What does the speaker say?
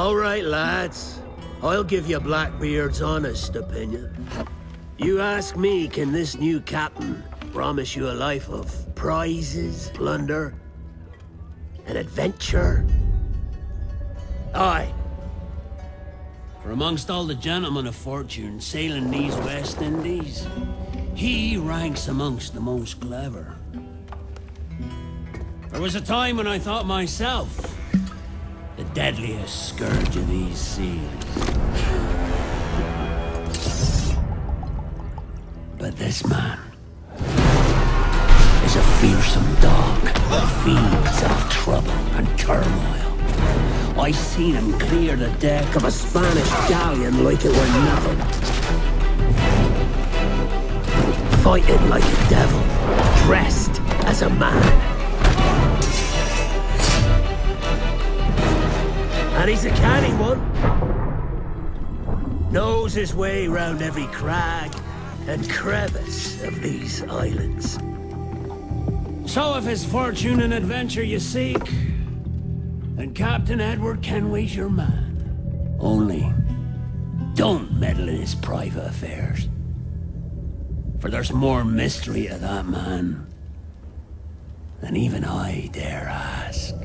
All right, lads. I'll give you Blackbeard's honest opinion. You ask me, can this new captain promise you a life of prizes, plunder, and adventure? Aye. For amongst all the gentlemen of fortune sailing these West Indies, he ranks amongst the most clever. There was a time when I thought myself the deadliest scourge of these seas. But this man is a fearsome dog that feeds off trouble and turmoil. I seen him clear the deck of a Spanish galleon like it were nothing. Fighting like a devil, dressed as a man. And he's a canny one. Knows his way round every crag and crevice of these islands. So if it's fortune and adventure you seek, then Captain Edward Kenway's your man. Only, don't meddle in his private affairs. For there's more mystery to that man than even I dare ask.